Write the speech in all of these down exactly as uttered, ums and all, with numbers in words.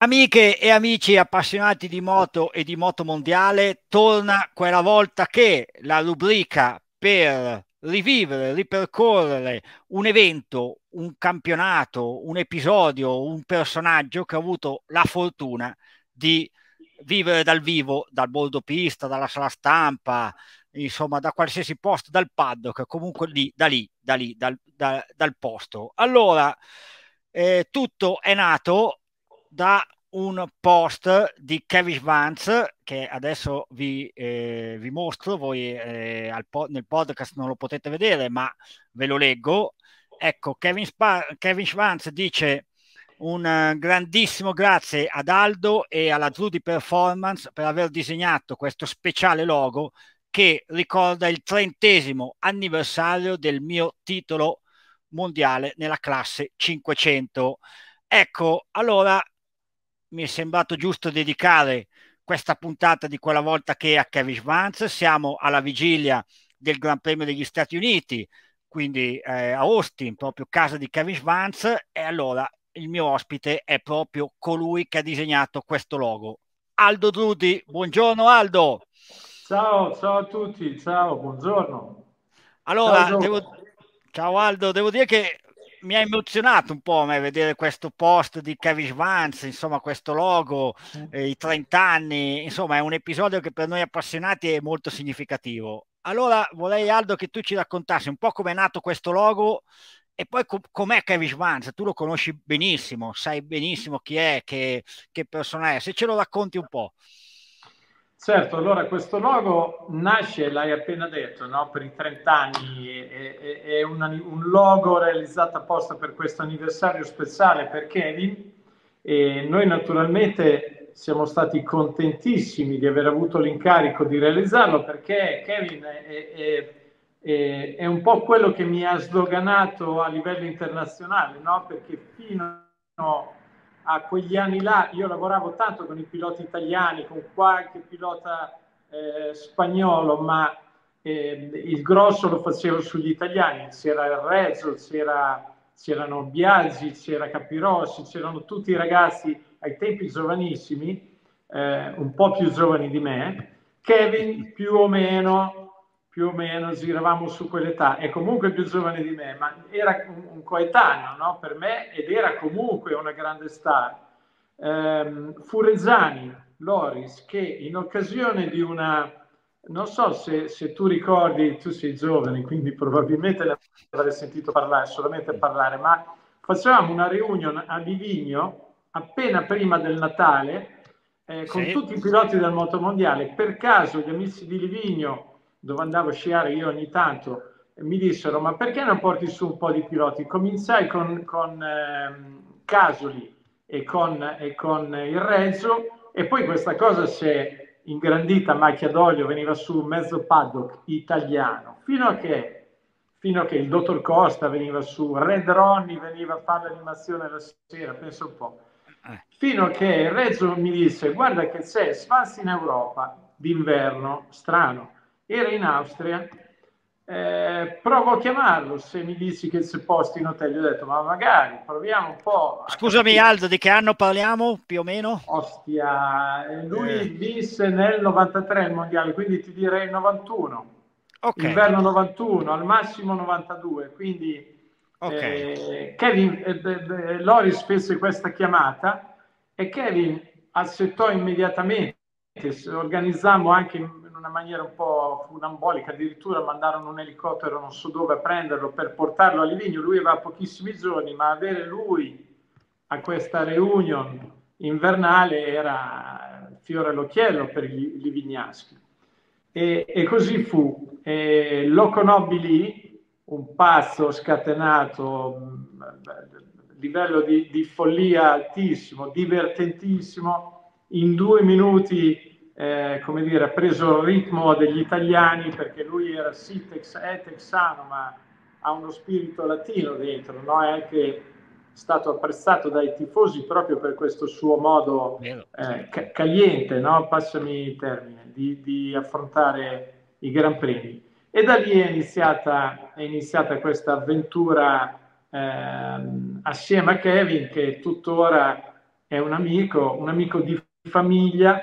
Amiche e amici appassionati di moto e di moto mondiale, torna quella volta che la rubrica per rivivere, ripercorrere un evento, un campionato, un episodio, un personaggio che ha avuto la fortuna di vivere dal vivo, dal bordo pista, dalla sala stampa, insomma da qualsiasi posto, dal paddock, comunque lì, da lì, da lì, dal, da, dal posto. Allora, eh, tutto è nato da un post di Kevin Schwantz che adesso vi, eh, vi mostro. Voi eh, al po nel podcast non lo potete vedere, ma ve lo leggo. Ecco, Kevin, Kevin Schwantz dice: un grandissimo grazie ad Aldo e alla Drudi Performance per aver disegnato questo speciale logo che ricorda il trentesimo anniversario del mio titolo mondiale nella classe cinquecento. Ecco, allora mi è sembrato giusto dedicare questa puntata di quella volta che a Kevin Schwantz. Siamo alla vigilia del Gran Premio degli Stati Uniti, quindi eh, a Austin, proprio casa di Kevin Schwantz, e allora il mio ospite è proprio colui che ha disegnato questo logo, Aldo Drudi. Buongiorno Aldo. Ciao, ciao a tutti, ciao, buongiorno. Allora, ciao, devo... ciao Aldo, devo dire che mi ha emozionato un po' a me vedere questo post di Kevin Schwantz, insomma questo logo, eh, i trenta anni, insomma è un episodio che per noi appassionati è molto significativo. Allora vorrei Aldo che tu ci raccontassi un po' come è nato questo logo e poi com'è Kevin Schwantz. Tu lo conosci benissimo, sai benissimo chi è, che, che persona è, se ce lo racconti un po'. Certo, allora questo logo nasce, l'hai appena detto, no? Per i trenta anni, è, è, è un, un logo realizzato apposta per questo anniversario speciale per Kevin, e noi naturalmente siamo stati contentissimi di aver avuto l'incarico di realizzarlo, perché Kevin è, è, è, è un po' quello che mi ha sdoganato a livello internazionale, no? Perché fino a... a quegli anni là io lavoravo tanto con i piloti italiani, con qualche pilota eh, spagnolo, ma eh, il grosso lo facevo sugli italiani. C'era il Rezzo, c'erano Biaggi, c'era Capirossi, c'erano tutti i ragazzi ai tempi giovanissimi, eh, un po' più giovani di me. Kevin più o meno più o meno giravamo su quell'età, è comunque più giovane di me, ma era un coetaneo, no? Per me, ed era comunque una grande star. Ehm, Furezzani, Loris, che in occasione di una, non so se, se tu ricordi, tu sei giovane, quindi probabilmente l'avrei sentito parlare, solamente parlare, ma facevamo una riunione a Livigno appena prima del Natale, eh, con sì, tutti i piloti del motomondiale. Per caso gli amici di Livigno, dove andavo a sciare io ogni tanto, mi dissero: ma perché non porti su un po' di piloti? Cominciai con, con eh, Casoli e con, e con il Rezzo, e poi questa cosa si è ingrandita, macchia d'olio, veniva su mezzo paddock italiano, fino a che, fino a che il Dottor Costa veniva su, Red Ronnie veniva a fare l'animazione la sera, penso un po', fino a che il Rezzo mi disse: guarda che c'è Schwantz in Europa d'inverno, strano, era in Austria, eh, provo a chiamarlo, se mi dici che c'è posto in hotel. Io ho detto: ma magari proviamo un po'. Scusami Aldo, di che anno parliamo più o meno? Ostia, lui eh. vinse nel novantatré il mondiale, quindi ti direi novantuno, okay. Inverno novantuno, al massimo novantadue, quindi okay. eh, Kevin eh, eh, Loris fece questa chiamata e Kevin accettò immediatamente. Organizzammo anche in una maniera un po' funambolica, addirittura mandarono un elicottero non so dove a prenderlo per portarlo a Livigno. Lui aveva pochissimi giorni, ma avere lui a questa reunion invernale era fiore all'occhiello per i livignaschi, e, e così fu. E lo conobbi lì, un pazzo scatenato, livello di, di follia altissimo, divertentissimo. In due minuti, eh, come dire, ha preso il ritmo degli italiani, perché lui era sì tex, è texano, ma ha uno spirito latino dentro, no? È anche stato apprezzato dai tifosi proprio per questo suo modo eh, caliente, no? Passami il termine, di, di affrontare i Gran Premi. E da lì è iniziata, è iniziata questa avventura eh, assieme a Kevin, che tuttora è un amico, un amico di famiglia,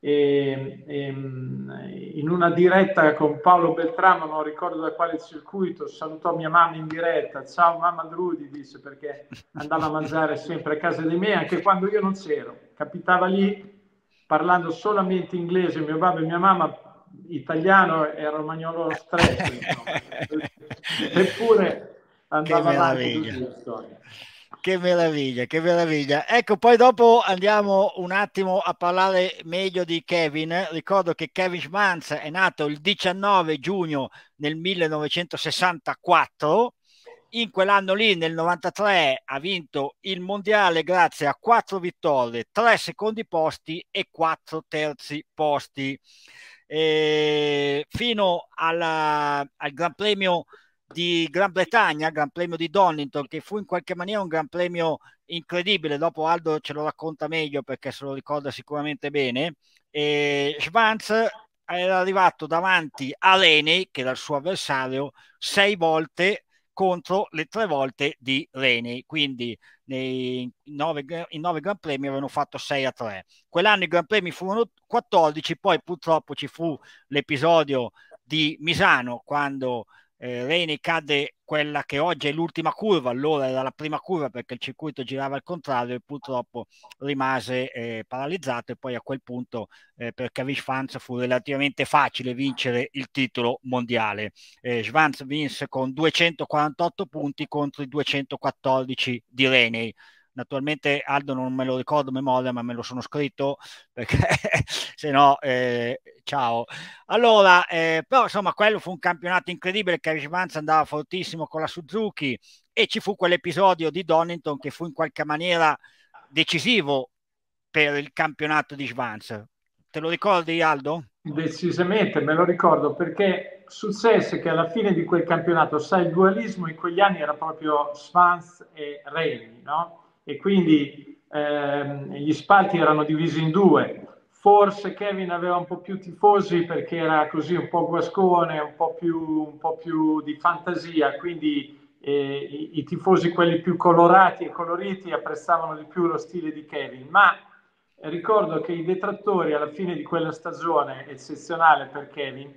e, e, in una diretta con Paolo Beltramo, non ricordo da quale circuito, salutò mia mamma in diretta. Ciao mamma Drudi, disse, perché andava a mangiare sempre a casa di me, anche quando io non c'ero, capitava lì, parlando solamente inglese. Mio babbo e mia mamma italiano e romagnolo stretto, eppure andava avanti tutta la storia. Che meraviglia, che meraviglia. Ecco, poi dopo andiamo un attimo a parlare meglio di Kevin. Ricordo che Kevin Schwantz è nato il diciannove giugno nel millenovecentosessantaquattro. In quell'anno lì, nel novantatré, ha vinto il mondiale grazie a quattro vittorie, tre secondi posti e quattro terzi posti. E fino alla, al Gran Premio di Gran Bretagna, Gran Premio di Donington, che fu in qualche maniera un Gran Premio incredibile. Dopo Aldo ce lo racconta meglio perché se lo ricorda sicuramente bene. E Schwantz era arrivato davanti a Rainey, che era il suo avversario, sei volte contro le tre volte di Rainey, quindi nei nove, in nove Gran Premi avevano fatto sei a tre. Quell'anno i Gran Premi furono quattordici, poi purtroppo ci fu l'episodio di Misano, quando Eh, Rainey cadde quella che oggi è l'ultima curva, allora era la prima curva perché il circuito girava al contrario, e purtroppo rimase eh, paralizzato, e poi a quel punto eh, per Kevin Schwantz fu relativamente facile vincere il titolo mondiale. eh, Schwantz vinse con duecentoquarantotto punti contro i duecentoquattordici di Rainey. Naturalmente Aldo non me lo ricordo a memoria, ma me lo sono scritto perché se no eh, ciao. Allora, eh, però insomma quello fu un campionato incredibile, Kevin Schwantz andava fortissimo con la Suzuki, e ci fu quell'episodio di Donington che fu in qualche maniera decisivo per il campionato di Schwantz. Te lo ricordi, Aldo? Decisamente, me lo ricordo, perché successe che alla fine di quel campionato, sai, il dualismo in quegli anni era proprio Schwantz e Rainey, no? E quindi ehm, gli spalti erano divisi in due. Forse Kevin aveva un po' più tifosi perché era così un po' guascone, un po' più, un po' più di fantasia, quindi eh, i, i tifosi, quelli più colorati e coloriti, apprezzavano di più lo stile di Kevin. Ma ricordo che i detrattori alla fine di quella stagione eccezionale per Kevin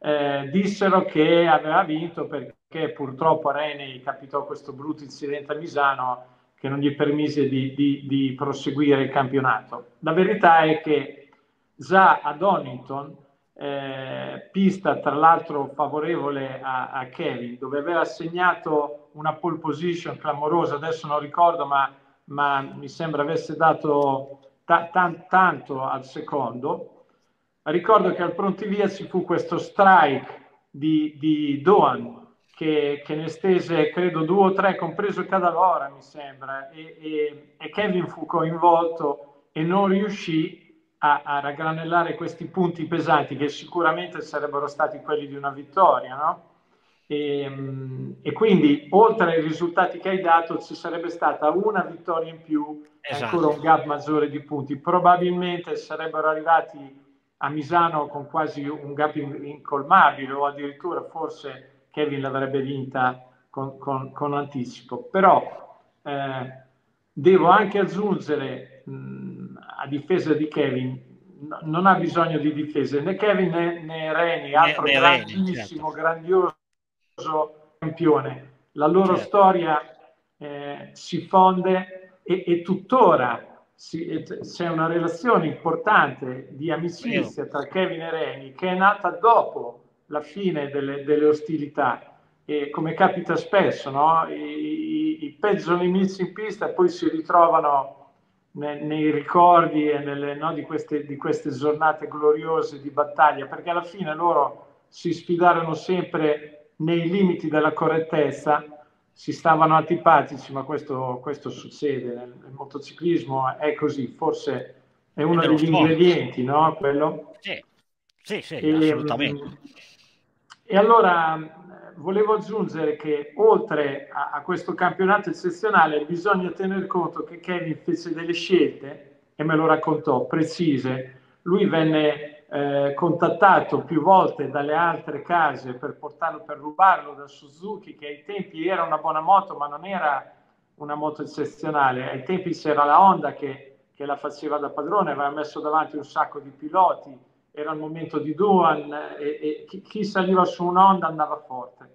eh, dissero che aveva vinto perché purtroppo a Rainey capitò questo brutto incidente a Misano che non gli permise di, di, di proseguire il campionato. La verità è che già a Donington, eh, pista tra l'altro favorevole a, a Kevin, dove aveva segnato una pole position clamorosa, adesso non ricordo, ma, ma mi sembra avesse dato ta tan tanto al secondo, ricordo che al pronti via ci fu questo strike di, di Doohan, Che, che ne stese credo due o tre, compreso Cadalora mi sembra, e, e, e Kevin fu coinvolto e non riuscì a, a raggranellare questi punti pesanti che sicuramente sarebbero stati quelli di una vittoria, no? E, e quindi oltre ai risultati che hai dato ci sarebbe stata una vittoria in più, esatto, ancora un gap maggiore di punti, probabilmente sarebbero arrivati a Misano con quasi un gap incolmabile, o addirittura forse Kevin l'avrebbe vinta con, con, con anticipo. Però eh, devo anche aggiungere, mh, a difesa di Kevin, non ha bisogno di difese né Kevin né, né Rainey, altro né, né grandissimo, Rainey, certo, grandioso campione. La loro, certo, storia eh, si fonde, e, e tuttora c'è una relazione importante di amicizia, certo, tra Kevin e Rainey, che è nata dopo la fine delle, delle ostilità, e come capita spesso, no? I, i, i peggio nemici in pista poi si ritrovano ne, nei ricordi e nelle, no, di, queste, di queste giornate gloriose di battaglia, perché alla fine loro si sfidarono sempre nei limiti della correttezza, si stavano antipatici, ma questo, questo succede nel, nel motociclismo, è così, forse è uno è degli sport, ingredienti, no? Quello? Sì, sì, sì, e, assolutamente. E allora volevo aggiungere che oltre a, a questo campionato eccezionale bisogna tener conto che Kevin fece delle scelte, e me lo raccontò, precise. Lui venne eh, contattato più volte dalle altre case per portarlo, per rubarlo da Suzuki, che ai tempi era una buona moto ma non era una moto eccezionale. Ai tempi c'era la Honda che che la faceva da padrone, aveva messo davanti un sacco di piloti, era il momento di Doohan, e, e chi, chi saliva su un Honda andava forte.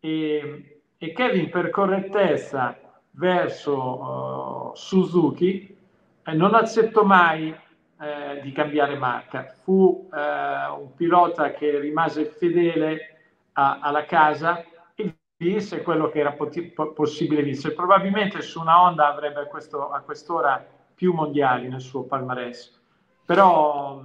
E, e Kevin per correttezza verso uh, Suzuki eh, non accettò mai eh, di cambiare marca, fu eh, un pilota che rimase fedele a, alla casa e vinse quello che era possibile vincere. Probabilmente su una Honda avrebbe a, questo, a quest'ora più mondiali nel suo palmarès, però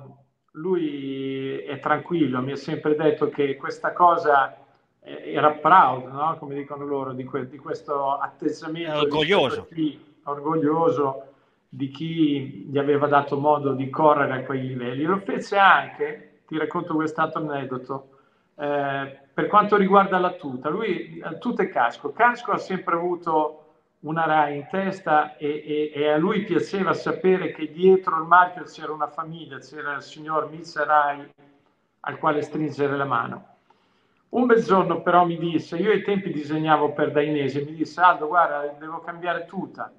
lui è tranquillo, mi ha sempre detto che questa cosa era proud, no? Come dicono loro, di, que di questo atteggiamento orgoglioso. Di chi, orgoglioso di chi gli aveva dato modo di correre a quei livelli. Lo fece anche, ti racconto quest'altro aneddoto, eh, per quanto riguarda la tuta. Lui, tuta e casco, casco ha sempre avuto una Arai in testa e, e, e a lui piaceva sapere che dietro il marchio c'era una famiglia, c'era il signor Mizarai al quale stringere la mano. Un bel giorno però mi disse, io ai tempi disegnavo per Dainese, mi disse: Aldo, guarda, devo cambiare tuta,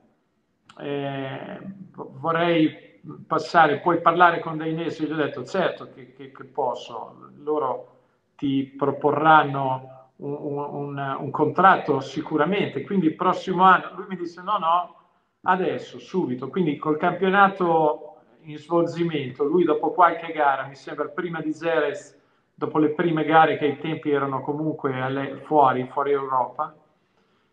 eh, vorrei passare, puoi parlare con Dainese? Gli ho detto certo che, che, che posso, loro ti proporranno Un, un, un contratto sicuramente, quindi il prossimo anno. Lui mi disse no no, adesso, subito. Quindi col campionato in svolgimento, lui dopo qualche gara, mi sembra prima di Jerez, dopo le prime gare che ai tempi erano comunque alle, fuori, fuori Europa,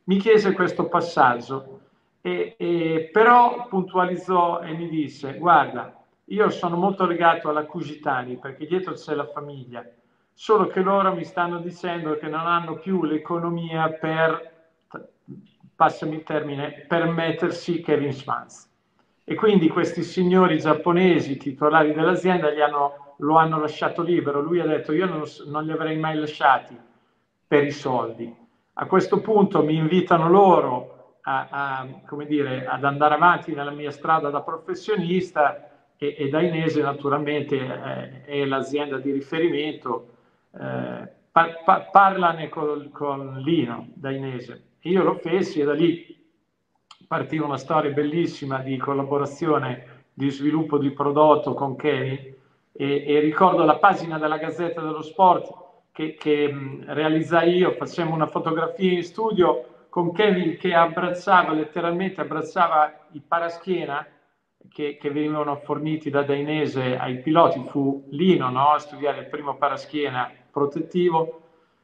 mi chiese questo passaggio e, e, però puntualizzò e mi disse: guarda, io sono molto legato alla Cugitani perché dietro c'è la famiglia, solo che loro mi stanno dicendo che non hanno più l'economia per, passami il termine, permettersi Kevin Schwantz. E quindi questi signori giapponesi, titolari dell'azienda, lo hanno lasciato libero. Lui ha detto: io non, non li avrei mai lasciati per i soldi. A questo punto mi invitano loro a, a, come dire, ad andare avanti nella mia strada da professionista, e, e Dainese naturalmente è, è l'azienda di riferimento. Eh, par, par, parlane col, con Lino Dainese, e io lo feci, e da lì partì una storia bellissima di collaborazione, di sviluppo di prodotto con Kevin. E, e ricordo la pagina della Gazzetta dello Sport che, che mh, realizzai io. Facemmo una fotografia in studio con Kevin che abbracciava, letteralmente abbracciava i paraschiena che, che venivano forniti da Dainese ai piloti. Fu Lino, no, a studiare il primo paraschiena protettivo,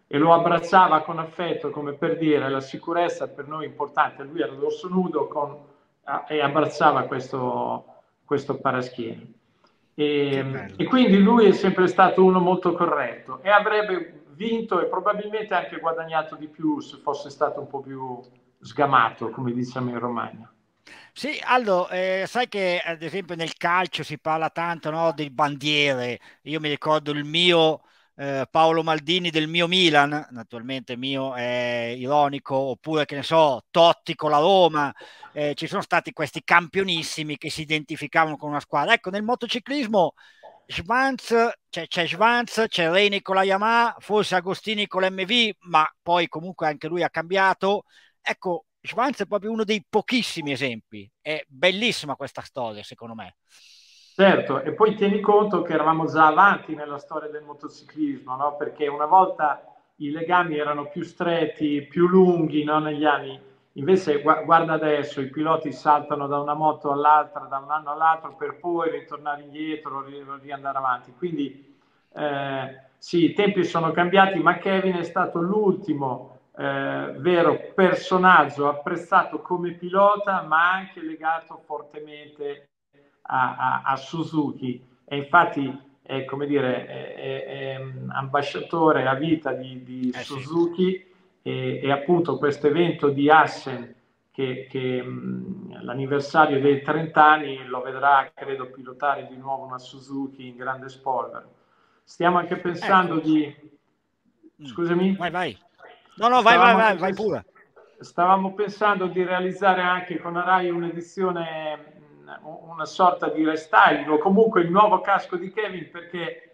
e lo abbracciava con affetto, come per dire: la sicurezza per noi è importante. Lui era dorso nudo con, e abbracciava questo, questo paraschiena, e, e quindi lui è sempre stato uno molto corretto, e avrebbe vinto e probabilmente anche guadagnato di più se fosse stato un po' più sgamato, come diciamo in Romagna. Sì, Aldo, eh, sai che ad esempio nel calcio si parla tanto, no, del bandiere. Io mi ricordo il mio eh, Paolo Maldini del mio Milan, naturalmente mio è ironico, oppure che ne so, Totti con la Roma. Eh, ci sono stati questi campionissimi che si identificavano con una squadra. Ecco, nel motociclismo Schwantz, c'è Schwantz, c'è Reini con la Yamaha, forse Agostini con l'M V, ma poi comunque anche lui ha cambiato. Ecco, Schwantz è proprio uno dei pochissimi esempi. È bellissima questa storia, secondo me. Certo, e poi tieni conto che eravamo già avanti nella storia del motociclismo, no? Perché una volta i legami erano più stretti, più lunghi, no? Negli anni. Invece gu guarda adesso, i piloti saltano da una moto all'altra, da un anno all'altro, per poi ritornare indietro, riandare avanti. Quindi eh, sì, i tempi sono cambiati, ma Kevin è stato l'ultimo Eh, vero personaggio apprezzato come pilota, ma anche legato fortemente a, a, a Suzuki. E infatti è, come dire, è, è, è ambasciatore a vita di, di eh, Suzuki, sì. e, e appunto questo evento di Assen, che, che l'anniversario dei trent'anni lo vedrà, credo, pilotare di nuovo una Suzuki in grande spolvero. Stiamo anche pensando eh, di... Scusami? Vai, vai. No, no, vai, vai, vai, vai pure. Stavamo pensando di realizzare anche con Arai un'edizione, una sorta di restyling, o comunque il nuovo casco di Kevin, perché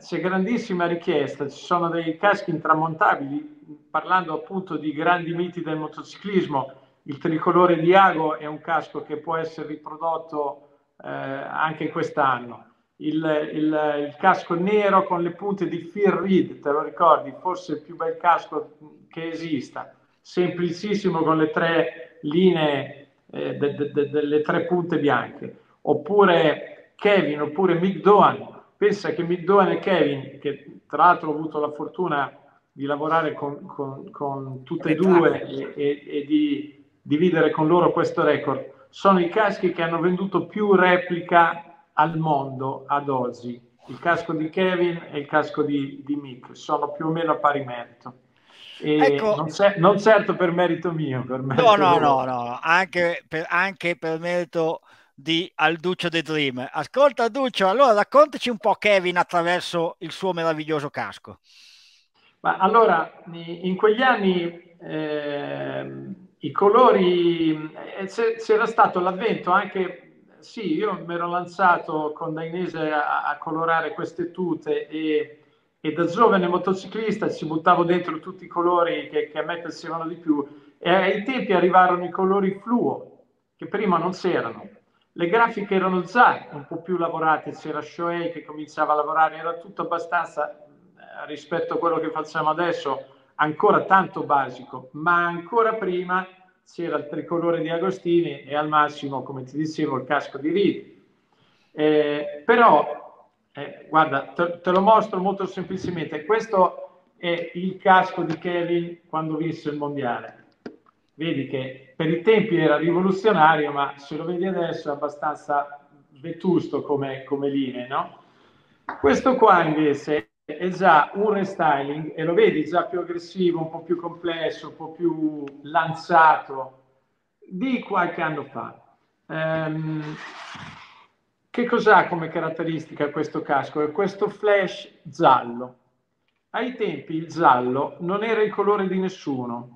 c'è grandissima richiesta, ci sono dei caschi intramontabili, parlando appunto di grandi miti del motociclismo. il tricolore di Iago è un casco che può essere riprodotto eh, anche quest'anno. Il, il, il casco nero con le punte di Fear Reed, te lo ricordi? Forse il più bel casco che esista, semplicissimo, con le tre linee, eh, de, de, de, delle tre punte bianche. Oppure Kevin, oppure Mick Doohan. Pensa che Mick Doohan e Kevin, che tra l'altro ho avuto la fortuna di lavorare con, con, con tutte e due e, e, e di dividere con loro questo record, sono i caschi che hanno venduto più replica al mondo ad oggi. Il casco di Kevin e il casco di, di Mick sono più o meno a pari merito. E ecco, non, non certo per merito mio, per merito no, no, no, no, anche per, anche per merito di Alduccio The Dream. Ascolta Alduccio, allora raccontaci un po' Kevin attraverso il suo meraviglioso casco. Ma allora, in quegli anni eh, i colori, c'era stato l'avvento anche, sì, io mi ero lanciato con Dainese a, a colorare queste tute e, e da giovane motociclista ci buttavo dentro tutti i colori che, che a me piacevano di più, e ai tempi arrivarono i colori fluo, che prima non c'erano. Le grafiche erano già un po' più lavorate, c'era Shoei che cominciava a lavorare, era tutto abbastanza, rispetto a quello che facciamo adesso, ancora tanto basico, ma ancora prima c'era il tricolore di Agostini e al massimo, come ti dicevo, il casco di Reed. Eh, però, eh, guarda, te, te lo mostro molto semplicemente, questo è il casco di Kevin quando vinse il mondiale. Vedi che per i tempi era rivoluzionario, ma se lo vedi adesso è abbastanza vetusto come, come linee, no? Questo qua invece è già un restyling e lo vedi già più aggressivo, un po' più complesso, un po' più lanciato di qualche anno fa. Ehm, che cos'ha come caratteristica questo casco? È questo flash giallo. Ai tempi il giallo non era il colore di nessuno,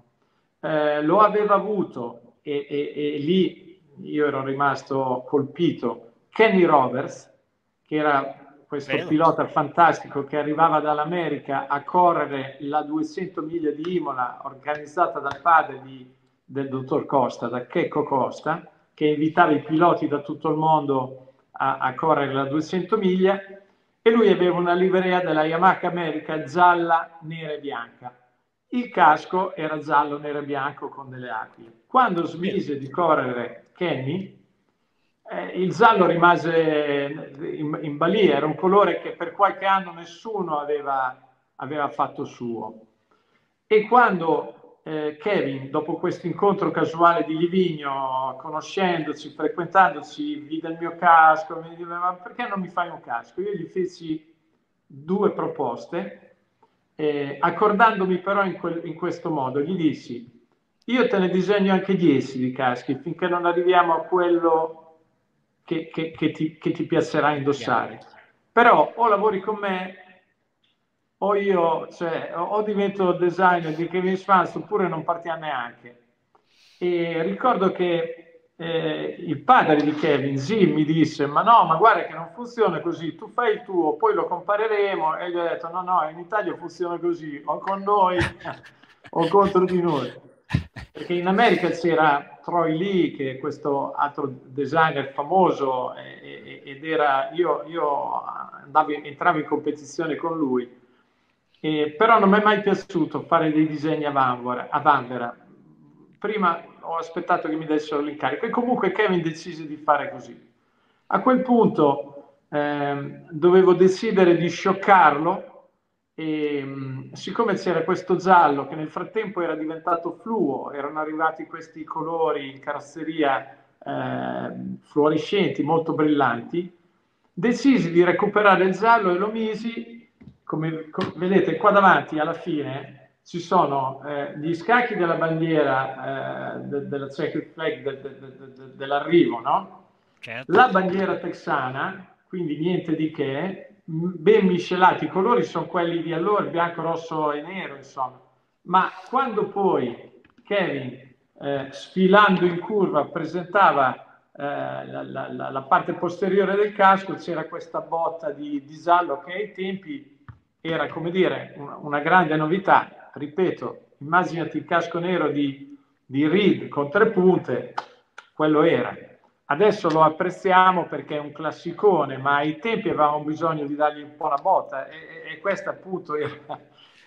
eh, lo aveva avuto e, e, e lì io ero rimasto colpito, Kenny Roberts, che era questo Bello. pilota fantastico che arrivava dall'America a correre la duecento miglia di Imola organizzata dal padre di, del dottor Costa, da Checco Costa, che invitava i piloti da tutto il mondo a, a correre la duecento miglia, e lui aveva una livrea della Yamaha America gialla, nera e bianca. Il casco era giallo, nero e bianco con delle aquile. Quando smise di correre Kenny, Eh, il giallo rimase in, in balia, era un colore che per qualche anno nessuno aveva, aveva fatto suo. E quando eh, Kevin, dopo questo incontro casuale di Livigno, conoscendoci, frequentandoci, vide il mio casco, mi diceva: ma perché non mi fai un casco? Io gli feci due proposte, eh, accordandomi però in, quel, in questo modo, gli dissi: io te ne disegno anche dieci di caschi, finché non arriviamo a quello Che, che, che, ti, che ti piacerà indossare, però o lavori con me o io, cioè, o divento designer di Kevin Schwantz oppure non partiamo neanche. E ricordo che eh, il padre di Kevin, Jim, mi disse: ma no, ma guarda che non funziona così, tu fai il tuo, poi lo compareremo. E gli ho detto: no, no, in Italia funziona così, o con noi o contro di noi. Perché in America c'era Troy Lee, che è questo altro designer famoso, ed era, io, io andavo, entravo in competizione con lui, e, però non mi è mai piaciuto fare dei disegni a vanvera, a vanvera. Prima ho aspettato che mi dessero l'incarico e comunque Kevin decise di fare così. A quel punto eh, dovevo decidere di scioccarlo, e siccome c'era questo giallo che nel frattempo era diventato fluo, erano arrivati questi colori in carrozzeria eh, fluorescenti, molto brillanti, decisi di recuperare il giallo e lo misi, come, come vedete qua davanti alla fine ci sono eh, gli scacchi della bandiera eh, de, della checkered flag de, de, de, de, dell'arrivo, no? Certo. La bandiera texana, quindi niente di che, ben miscelati, i colori sono quelli di allora, bianco, rosso e nero, insomma. Ma quando poi Kevin eh, sfilando in curva presentava eh, la, la, la parte posteriore del casco, c'era questa botta di, di giallo che ai tempi era, come dire, una, una grande novità. Ripeto, immaginati il casco nero di, di Reed con tre punte, quello era. Adesso lo apprezziamo perché è un classicone, ma ai tempi avevamo bisogno di dargli un po' la botta, e, e questa appunto era,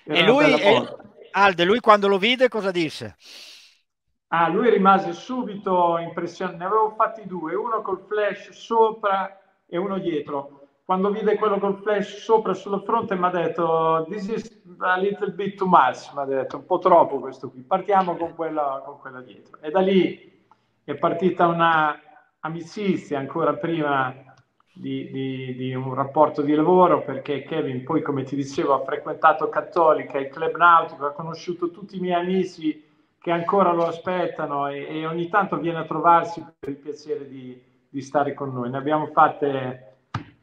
era e lui, e, Aldo, lui quando lo vide cosa disse? Ah, lui rimase subito impressionato, ne avevo fatti due, uno col flash sopra e uno dietro. Quando vide quello col flash sopra sulla fronte mi ha detto this is a little bit too much, mi ha detto un po' troppo questo qui, partiamo con quella, con quella dietro. E da lì è partita una amicizia ancora prima di, di, di un rapporto di lavoro, perché Kevin poi, come ti dicevo, ha frequentato Cattolica, il club nautico, ha conosciuto tutti i miei amici che ancora lo aspettano e, e ogni tanto viene a trovarsi per il piacere di, di stare con noi. Ne abbiamo fatte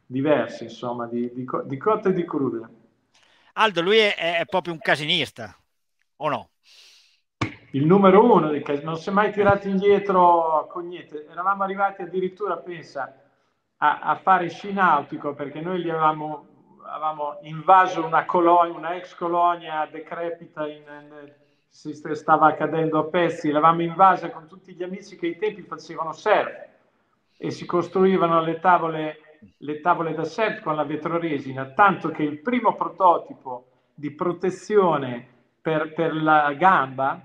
diverse, insomma, di, di, di cotta e di cruda. Aldo, lui è, è proprio un casinista, o no? Il numero uno, non si è mai tirato indietro con niente. Eravamo arrivati addirittura, pensa, a, a fare sci nautico, perché noi gli avevamo, avevamo invaso una colonia, una ex colonia decrepita, in, in, si stava cadendo a pezzi, l'avevamo invasa con tutti gli amici che ai tempi facevano surf e si costruivano le tavole, le tavole da surf con la vetroresina, tanto che il primo prototipo di protezione per, per la gamba,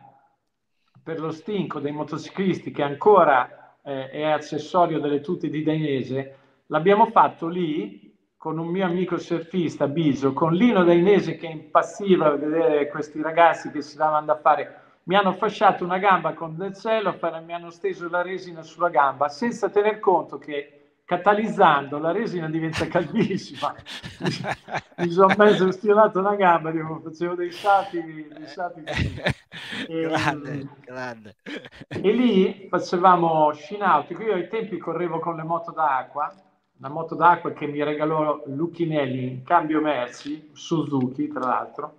per lo stinco dei motociclisti, che ancora eh, è accessorio delle tute di Dainese, l'abbiamo fatto lì con un mio amico surfista, Biso, con Lino Dainese che impazziva a vedere questi ragazzi che si davano da fare. Mi hanno fasciato una gamba con del cellophane, mi hanno steso la resina sulla gamba, senza tener conto che catalizzando la resina diventa caldissima. Mi sono mezzo stirato una gamba, tipo, facevo dei salti, dei salti così. E, grande, grande. E lì facevamo sci nautico. Io ai tempi correvo con le moto d'acqua, una moto d'acqua che mi regalò Lucchinelli in cambio merci, Suzuki tra l'altro,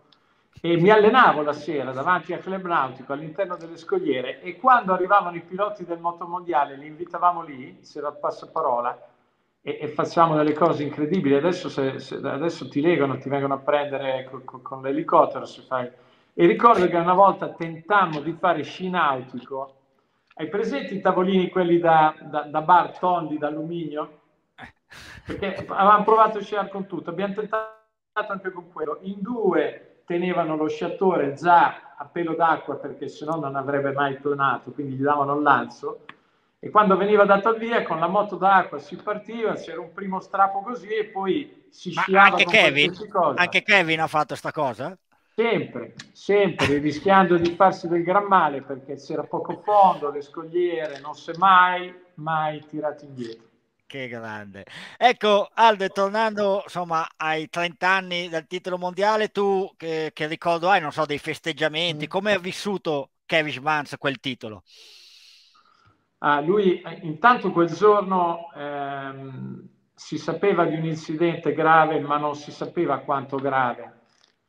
e mi allenavo la sera davanti al club nautico all'interno delle scogliere, e quando arrivavano i piloti del motomondiale li invitavamo lì, c'era il passaparola, e, e facciamo delle cose incredibili. Adesso, se, se, adesso ti legano, ti vengono a prendere con, con, con l'elicottero se fai. E ricordo che una volta tentammo di fare sci nautico. Hai presenti i tavolini, quelli da, da, da bar tondi, d'alluminio? Perché avevamo provato a sciare con tutto, abbiamo tentato anche con quello. In due tenevano lo sciatore già a pelo d'acqua, perché sennò non avrebbe mai tonato, quindi gli davano il lancio. E quando veniva dato il via, con la moto d'acqua si partiva, c'era un primo strappo così e poi si Ma sciava anche con Kevin, cosa. Anche Kevin ha fatto sta cosa? Sempre, sempre, rischiando di farsi del gran male, perché c'era poco fondo, le scogliere, non si è mai, mai tirato indietro. Che grande. Ecco, Aldo, tornando insomma ai trenta anni del titolo mondiale, tu che, che ricordo hai, non so, dei festeggiamenti, mm. come ha vissuto Kevin Schwantz quel titolo? Ah, lui, intanto quel giorno ehm, si sapeva di un incidente grave, ma non si sapeva quanto grave.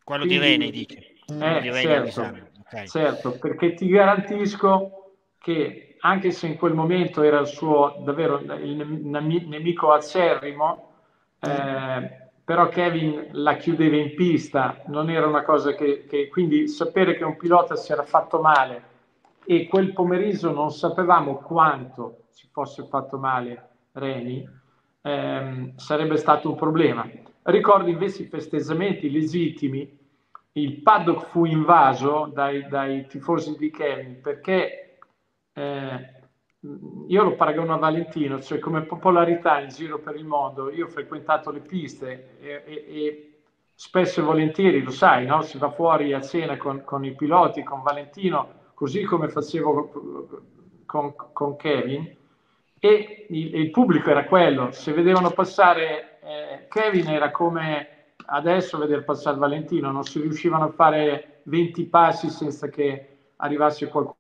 Quello Quindi, di René, dice. Eh, di certo, okay. certo, perché ti garantisco che anche se in quel momento era il suo davvero il nemico acerrimo, eh, però Kevin la chiudeva in pista, non era una cosa che, che... Quindi sapere che un pilota si era fatto male, e quel pomeriggio non sapevamo quanto si fosse fatto male René, eh, sarebbe stato un problema. Ricordo invece i festeggiamenti legittimi. Il paddock fu invaso dai, dai tifosi di Kevin, perché eh, io lo paragono a Valentino, cioè come popolarità in giro per il mondo. Io ho frequentato le piste e, e, e spesso e volentieri, lo sai, no? Si va fuori a cena con, con i piloti, con Valentino, così come facevo con, con Kevin, e il, il pubblico era quello. Se vedevano passare Kevin era come adesso veder passare Valentino, non si riuscivano a fare venti passi senza che arrivasse qualcuno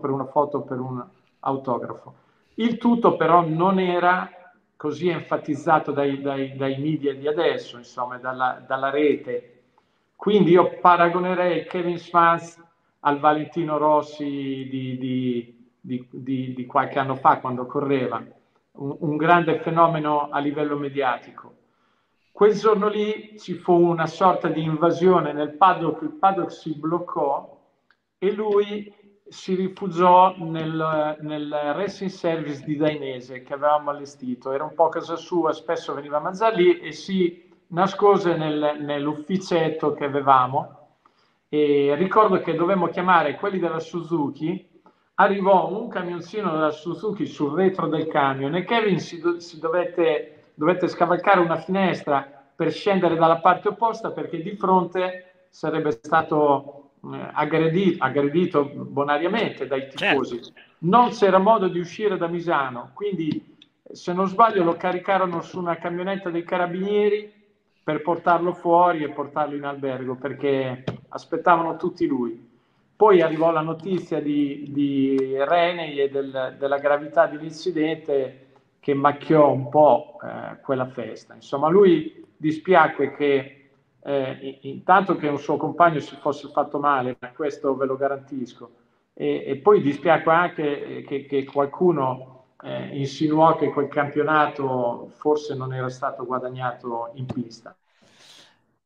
per una foto, per un autografo. Il tutto però non era così enfatizzato dai, dai, dai media di adesso, insomma, dalla, dalla rete. Quindi io paragonerei Kevin Schwantz al Valentino Rossi di, di, di, di, di qualche anno fa, quando correva. Un grande fenomeno a livello mediatico. Quel giorno lì ci fu una sorta di invasione nel paddock, il paddock si bloccò e lui si rifugiò nel, nel racing service di Dainese che avevamo allestito, era un po' casa sua, spesso veniva a mangiare lì e si nascose nel, nell'ufficetto che avevamo. E ricordo che dovevamo chiamare quelli della Suzuki, arrivò un camioncino della Suzuki sul retro del camion e Kevin si, do, si dovette, dovette scavalcare una finestra per scendere dalla parte opposta perché di fronte sarebbe stato... Aggredito, aggredito bonariamente dai tifosi, certo. Non c'era modo di uscire da Misano, quindi se non sbaglio lo caricarono su una camionetta dei carabinieri per portarlo fuori e portarlo in albergo perché aspettavano tutti lui. Poi arrivò la notizia di, di René e del, della gravità dell'incidente che macchiò un po' eh, quella festa. Insomma, lui dispiacque che Eh, intanto che un suo compagno si fosse fatto male, ma questo ve lo garantisco, e, e poi dispiace anche che, che qualcuno eh, insinuò che quel campionato forse non era stato guadagnato in pista.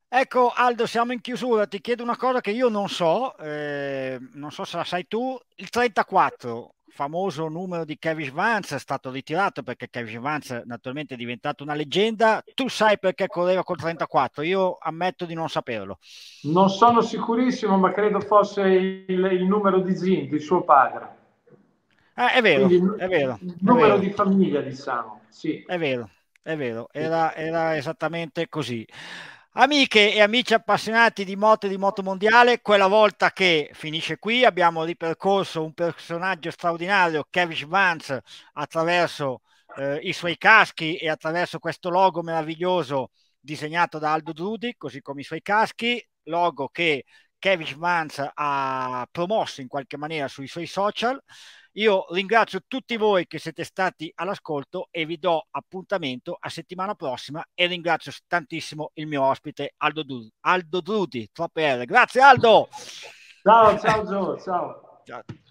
Ecco Aldo, siamo in chiusura, ti chiedo una cosa che io non so, eh, non so se la sai tu, il trentaquattro, famoso numero di Kevin Schwantz, è stato ritirato perché Kevin Schwantz naturalmente è diventato una leggenda. Tu sai perché correva col trentaquattro? Io ammetto di non saperlo. Non sono sicurissimo, ma credo fosse il, il numero di Zin, di suo padre. Ah, è vero, quindi, è vero. Il numero vero. Di famiglia, diciamo. Sì. È vero, è vero, era, era esattamente così. Amiche e amici appassionati di moto e di moto mondiale, quella volta che finisce qui, abbiamo ripercorso un personaggio straordinario, Kevin Schwantz, attraverso eh, i suoi caschi e attraverso questo logo meraviglioso disegnato da Aldo Drudi, così come i suoi caschi, logo che Kevin Schwantz ha promosso in qualche maniera sui suoi social. Io ringrazio tutti voi che siete stati all'ascolto e vi do appuntamento a settimana prossima e ringrazio tantissimo il mio ospite Aldo Drudi, Aldo Drudi, troppe R. Grazie Aldo! Ciao, ciao Gio, ciao! Ciao.